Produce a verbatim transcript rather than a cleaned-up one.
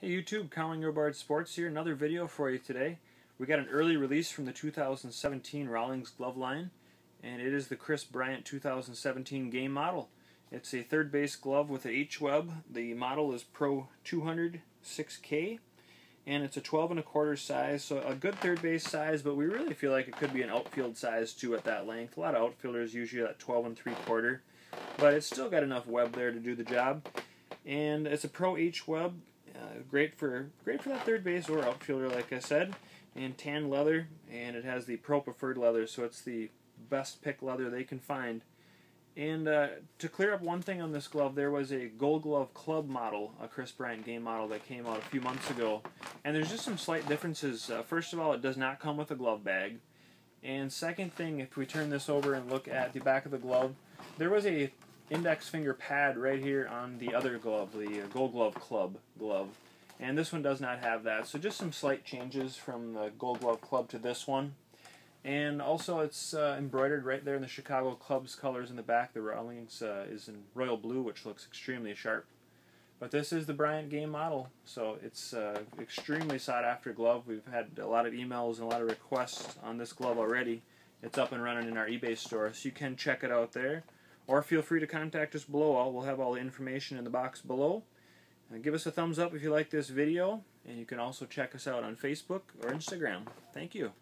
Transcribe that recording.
Hey YouTube, Cowing Robards Sports here. Another video for you today. We got an early release from the two thousand seventeen Rawlings glove line, and it is the Kris Bryant two thousand seventeen game model. It's a third base glove with an H-Web. The model is Pro two hundred six K, and it's a twelve and a quarter size, so a good third base size, but we really feel like it could be an outfield size too at that length. A lot of outfielders usually at twelve and three quarter, but it's still got enough web there to do the job. And it's a Pro H-Web. Uh, great for great for that third base or outfielder, like I said, and tan leather, and it has the Pro Preferred leather, so it's the best pick leather they can find. And uh, to clear up one thing on this glove, there was a Gold Glove Club model, a Kris Bryant game model that came out a few months ago, and there's just some slight differences. Uh, first of all, it does not come with a glove bag, and second thing, if we turn this over and look at the back of the glove, there was a index finger pad right here on the other glove, the Gold Glove Club glove, and this one does not have that, so just some slight changes from the Gold Glove Club to this one. And also it's uh, embroidered right there in the Chicago Cubs colors in the back. The Rawlings uh, is in royal blue, which looks extremely sharp, but this is the Bryant game model, so it's uh, extremely sought after glove. We've had a lot of emails and a lot of requests on this glove already. It's up and running in our eBay store, so you can check it out there. Or feel free to contact us below. We'll have all the information in the box below. And give us a thumbs up if you like this video. And you can also check us out on Facebook or Instagram. Thank you.